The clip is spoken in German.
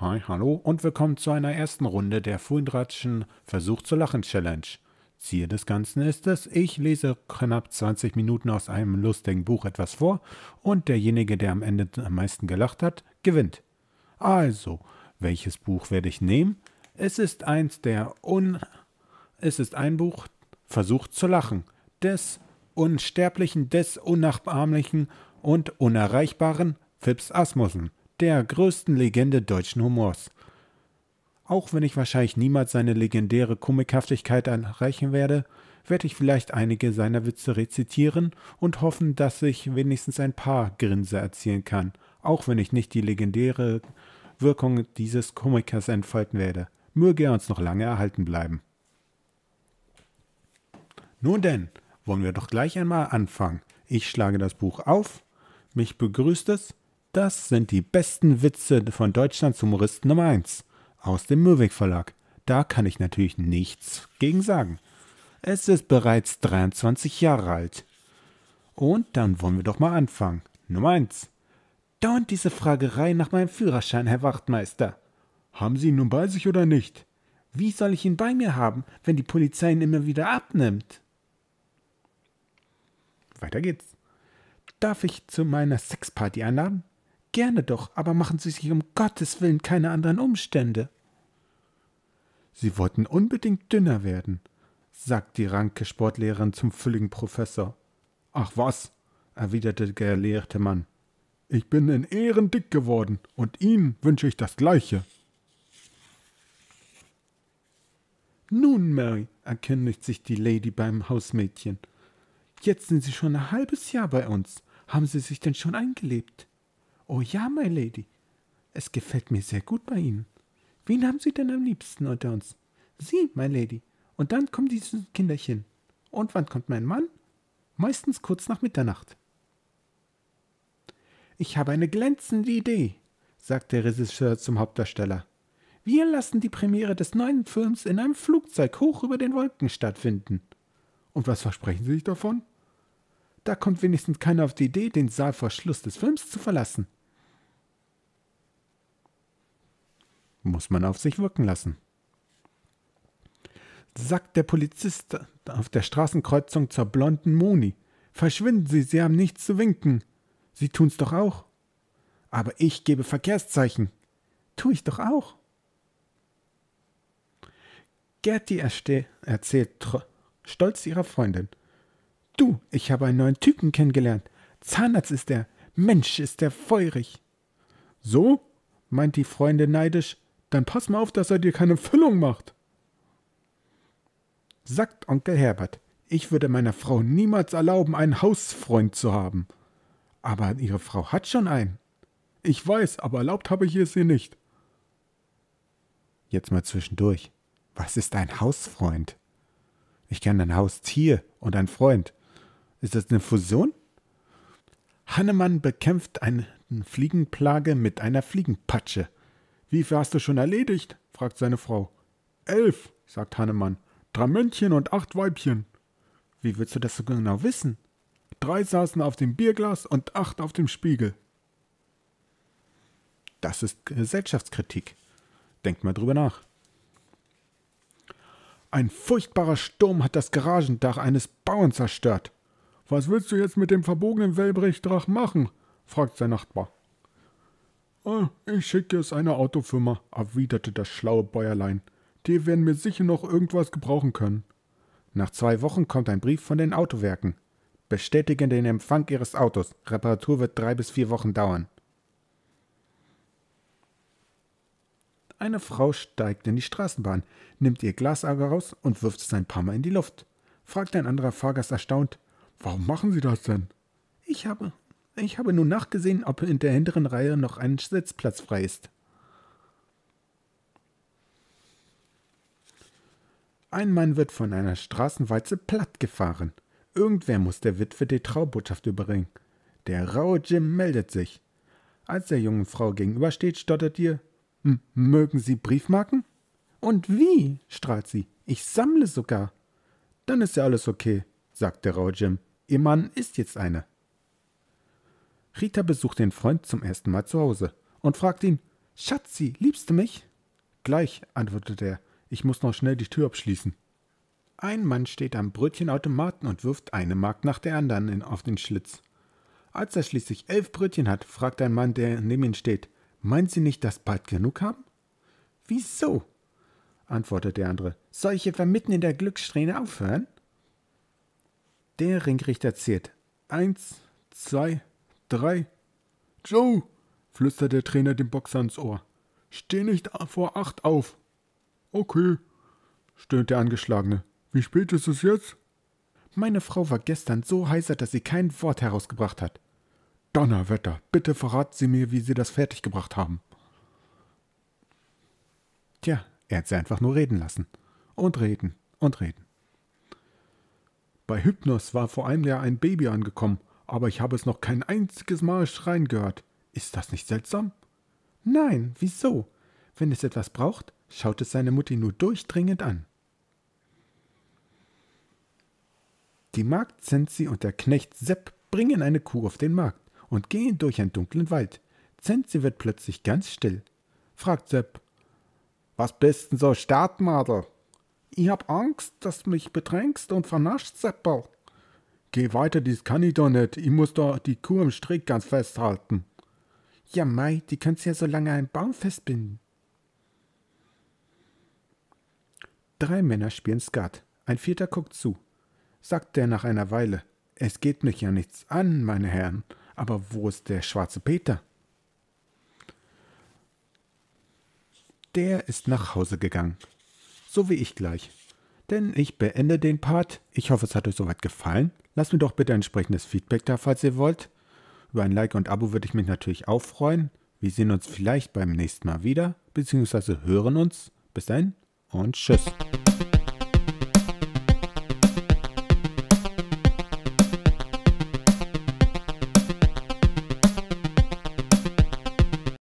Hi, hallo und willkommen zu einer ersten Runde der Fuendratschen Versuch zu lachen Challenge. Ziel des Ganzen ist es, ich lese knapp 20 Minuten aus einem lustigen Buch etwas vor und derjenige, der am Ende am meisten gelacht hat, gewinnt. Also, welches Buch werde ich nehmen? Es ist ein Buch, Versuch zu lachen, des Unsterblichen, des Unnachahmlichen und Unerreichbaren Fips Asmussen, der größten Legende deutschen Humors. Auch wenn ich wahrscheinlich niemals seine legendäre Komikhaftigkeit erreichen werde, werde ich vielleicht einige seiner Witze rezitieren und hoffen, dass ich wenigstens ein paar Grinse erzielen kann, auch wenn ich nicht die legendäre Wirkung dieses Komikers entfalten werde. Möge er uns noch lange erhalten bleiben. Nun denn, wollen wir doch gleich einmal anfangen. Ich schlage das Buch auf, mich begrüßt es. Das sind die besten Witze von Deutschlands Humoristen Nummer 1 aus dem Möwig Verlag. Da kann ich natürlich nichts gegen sagen. Es ist bereits 23 Jahre alt. Und dann wollen wir doch mal anfangen. Nummer 1. Dauernd diese Fragerei nach meinem Führerschein, Herr Wachtmeister. Haben Sie ihn nun bei sich oder nicht? Wie soll ich ihn bei mir haben, wenn die Polizei ihn immer wieder abnimmt? Weiter geht's. Darf ich zu meiner Sexparty einladen? Gerne doch, aber machen Sie sich um Gottes Willen keine anderen Umstände. Sie wollten unbedingt dünner werden, sagt die ranke Sportlehrerin zum fülligen Professor. Ach was, erwiderte der gelehrte Mann. Ich bin in Ehren dick geworden und Ihnen wünsche ich das Gleiche. Nun, Mary, erkündigt sich die Lady beim Hausmädchen. Jetzt sind Sie schon ein halbes Jahr bei uns. Haben Sie sich denn schon eingelebt? Oh ja, my lady. Es gefällt mir sehr gut bei Ihnen. Wen haben Sie denn am liebsten unter uns? Sie, my lady. Und dann kommen diese Kinderchen. Und wann kommt mein Mann? Meistens kurz nach Mitternacht. Ich habe eine glänzende Idee, sagt der Regisseur zum Hauptdarsteller. Wir lassen die Premiere des neuen Films in einem Flugzeug hoch über den Wolken stattfinden. Und was versprechen Sie sich davon? Da kommt wenigstens keiner auf die Idee, den Saal vor Schluss des Films zu verlassen. Muss man auf sich wirken lassen. Sagt der Polizist auf der Straßenkreuzung zur blonden Moni. Verschwinden Sie, Sie haben nichts zu winken. Sie tun's doch auch. Aber ich gebe Verkehrszeichen. Tu ich doch auch. Gerti erzählt stolz ihrer Freundin. Du, ich habe einen neuen Typen kennengelernt. Zahnarzt ist er. Mensch, ist er feurig. So? Meint die Freundin neidisch. Dann pass mal auf, dass er dir keine Füllung macht. Sagt Onkel Herbert. Ich würde meiner Frau niemals erlauben, einen Hausfreund zu haben. Aber ihre Frau hat schon einen. Ich weiß, aber erlaubt habe ich es ihr nicht. Jetzt mal zwischendurch. Was ist ein Hausfreund? Ich kenne ein Haustier und einen Freund. Ist das eine Fusion? Hannemann bekämpft eine Fliegenplage mit einer Fliegenpatsche. Wie viel hast du schon erledigt? Fragt seine Frau. 11, sagt Hannemann. 3 Männchen und 8 Weibchen. Wie willst du das so genau wissen? 3 saßen auf dem Bierglas und 8 auf dem Spiegel. Das ist Gesellschaftskritik. Denkt mal drüber nach. Ein furchtbarer Sturm hat das Garagendach eines Bauern zerstört. Was willst du jetzt mit dem verbogenen Wellbrechtsdrach machen? Fragt sein Nachbar. Ich schicke es einer Autofirma, erwiderte das schlaue Bäuerlein. Die werden mir sicher noch irgendwas gebrauchen können. Nach 2 Wochen kommt ein Brief von den Autowerken. Bestätigen den Empfang ihres Autos. Reparatur wird 3 bis 4 Wochen dauern. Eine Frau steigt in die Straßenbahn, nimmt ihr Glas raus und wirft es ein paar Mal in die Luft. Fragt ein anderer Fahrgast erstaunt, warum machen Sie das denn? Ich habe nur nachgesehen, ob in der hinteren Reihe noch ein Sitzplatz frei ist. Ein Mann wird von einer Straßenwalze plattgefahren. Irgendwer muss der Witwe die Traubotschaft überbringen. Der raue Jim meldet sich. Als der jungen Frau gegenübersteht, stottert ihr, mögen Sie Briefmarken? Und wie? Strahlt sie. Ich sammle sogar. Dann ist ja alles okay, sagt der raue Jim. Ihr Mann ist jetzt eine. Rita besucht den Freund zum ersten Mal zu Hause und fragt ihn, Schatzi, liebst du mich? Gleich, antwortete er. Ich muss noch schnell die Tür abschließen. Ein Mann steht am Brötchenautomaten und wirft eine Mark nach der anderen auf den Schlitz. Als er schließlich 11 Brötchen hat, fragt ein Mann, der neben ihm steht, meinen Sie nicht, dass bald genug haben? Wieso? Antwortet der andere. Soll ich etwa mitten in der Glückssträhne aufhören? Der Ringrichter zählt. 1, 2, 3. Joe, flüstert der Trainer dem Boxer ins Ohr. Steh nicht vor 8 auf. Okay, stöhnt der Angeschlagene. Wie spät ist es jetzt? Meine Frau war gestern so heiser, dass sie kein Wort herausgebracht hat. Donnerwetter, bitte verraten Sie mir, wie Sie das fertiggebracht haben. Tja, er hat sie einfach nur reden lassen. Und reden und reden. Bei Hypnos war vor einem Jahr ein Baby angekommen, aber ich habe es noch kein einziges Mal schreien gehört. Ist das nicht seltsam? Nein, wieso? Wenn es etwas braucht, schaut es seine Mutti nur durchdringend an. Die Magd Zenzi und der Knecht Sepp bringen eine Kuh auf den Markt und gehen durch einen dunklen Wald. Zenzi wird plötzlich ganz still. Fragt Sepp, was bist denn so stark, Madel? Ich hab Angst, dass du mich bedrängst und vernascht, Sepperl. Geh weiter, dies kann ich doch nicht. Ich muss doch die Kuh im Strick ganz festhalten. Ja, mei, die kannst ja so lange einen Baum festbinden. 3 Männer spielen Skat. Ein 4. guckt zu. Sagt er nach einer Weile, es geht mich ja nichts an, meine Herren, aber wo ist der schwarze Peter? Der ist nach Hause gegangen. So wie ich gleich. Denn ich beende den Part. Ich hoffe, es hat euch soweit gefallen. Lasst mir doch bitte entsprechendes Feedback da, falls ihr wollt. Über ein Like und Abo würde ich mich natürlich auch freuen. Wir sehen uns vielleicht beim nächsten Mal wieder, beziehungsweise hören uns. Bis dahin und tschüss.